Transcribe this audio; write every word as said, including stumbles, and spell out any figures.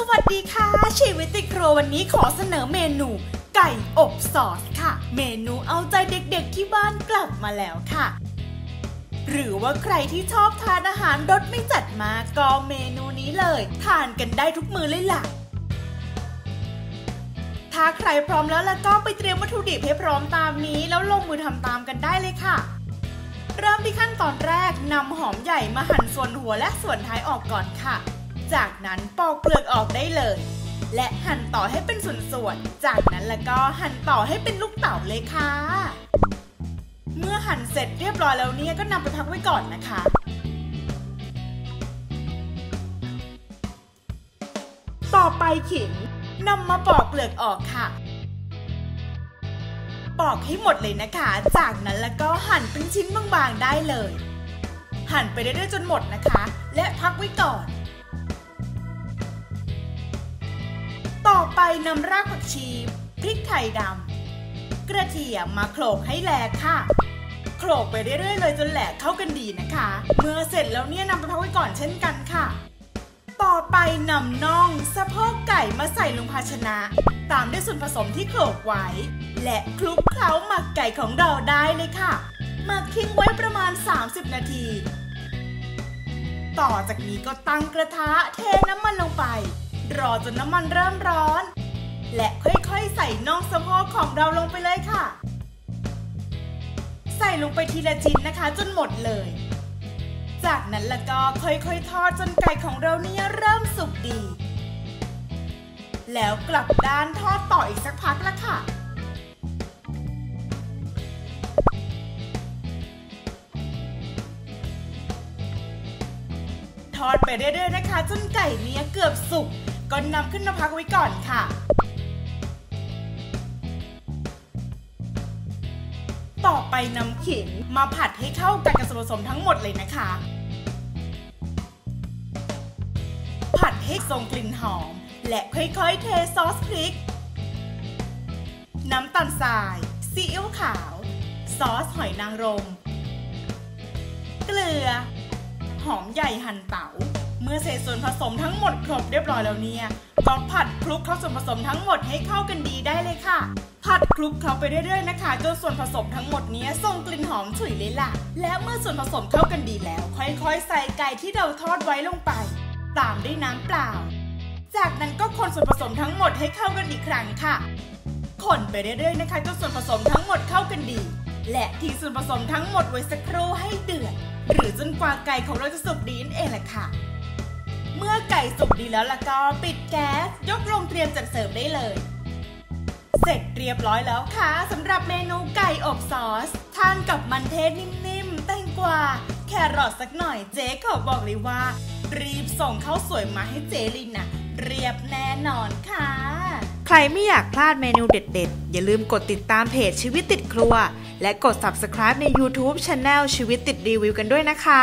สวัสดีค่ะชีวิตติดครัววันนี้ขอเสนอเมนูไก่อบซอสค่ะเมนูเอาใจเด็กๆที่บ้านกลับมาแล้วค่ะหรือว่าใครที่ชอบทานอาหารรสไม่จัดมากก็เมนูนี้เลยทานกันได้ทุกมื้อเลยล่ะถ้าใครพร้อมแล้วล่ะก็ไปเตรียมวัตถุดิบให้พร้อมตามนี้แล้วลงมือทำตามกันได้เลยค่ะเริ่มที่ขั้นตอนแรกนำหอมใหญ่มาหั่นส่วนหัวและส่วนท้ายออกก่อนค่ะจากนั้นปอกเปลือกออกได้เลยและหั่นต่อให้เป็นส่วนๆจากนั้นแล้วก็หั่นต่อให้เป็นลูกเต๋าเลยค่ะเมื่อหั่นเสร็จเรียบร้อยแล้วเนี่ยก็นำไปพักไว้ก่อนนะคะต่อไปขิงนำมาปอกเปลือกออกค่ะปอกให้หมดเลยนะคะจากนั้นแล้วก็หั่นเป็นชิ้นบางๆได้เลยหั่นไปเรื่อยๆจนหมดนะคะและพักไว้ก่อนต่อไปนำรากผักชีพริกไทยดำกระเทียมมาโขลกให้แหลกค่ะโขลกไปเรื่อยๆเลยจนแหลกเข้ากันดีนะคะเมื่อเสร็จแล้วเนี่ยนำไปพักไว้ก่อนเช่นกันค่ะต่อไปนำน่องสะโพกไก่มาใส่ลงภาชนะตามด้วยส่วนผสมที่โขลกไว้และคลุกเคล้าหมักไก่ของเราได้เลยค่ะหมักทิ้งไว้ประมาณสามสิบนาทีต่อจากนี้ก็ตั้งกระทะเทน้ำมันลงไปรอจนน้ำมันเริ่มร้อนและค่อยๆใส่น่องสะโพกของเราลงไปเลยค่ะใส่ลงไปทีละชิ้นนะคะจนหมดเลยจากนั้นแล้วก็ค่อยๆทอดจนไก่ของเราเนี่ยเริ่มสุกดีแล้วกลับด้านทอดต่ออีกสักพักละค่ะทอดไปเรื่อยๆนะคะจนไก่เนี่ยเกือบสุกก็นำขึ้นมาพักไว้ก่อนค่ะต่อไปนำขิงมาผัดให้เข้ากันกับส่วนผสมทั้งหมดเลยนะคะผัดให้ทรงกลิ่นหอมและค่อยๆเทซอสพริกน้ำตาลทรายซีอิ๊วขาวซอสหอยนางรมเกลือหอมใหญ่หั่นเต๋าเมื่อเสร็จส่วนผสมทั้งหมดครบเรียบร้อยแล้วเนี่ยก็ผัดคลุกเข้าส่วนผสมทั้งหมดให้เข้ากันดีได้เลยค่ะผัดคลุกเข้าไปเรื่อยๆนะคะจนส่วนผสมทั้งหมดนี้ส่งกลิ่นหอมฉุยเลยล่ะและเมื่อส่วนผสมเข้ากันดีแล้วค่อยๆใส่ไก่ที่เราทอดไว้ลงไปตามด้วยน้ำเปล่าจากนั้นก็คนส่วนผสมทั้งหมดให้เข้ากันอีกครั้งค่ะคนไปเรื่อยๆนะคะจนส่วนผสมทั้งหมดเข้ากันดีและทิ้งส่วนผสมทั้งหมดไว้สักครู่ให้เดือดหรือจนกว่าไก่ของเราจะสุกดีนั่นเองแหละค่ะเมื่อไก่สุกดีแล้วล่ะก็ปิดแก๊สยกลงเตรียมจัดเสิร์ฟได้เลยเสร็จเรียบร้อยแล้วค่ะสำหรับเมนูไก่อบซอสทานกับมันเทศนิ่มๆแตงกวาแครอทสักหน่อยเจ๊ขอบอกเลยว่ารีบส่งข้าวสวยมาให้เจ๊ลินนะเรียบแน่นอนค่ะใครไม่อยากพลาดเมนูเด็ดๆอย่าลืมกดติดตามเพจชีวิตติดครัวและกด ซับสไครบ์ ใน ยูทูบ แชนแนล ชีวิตติดรีวิวกันด้วยนะคะ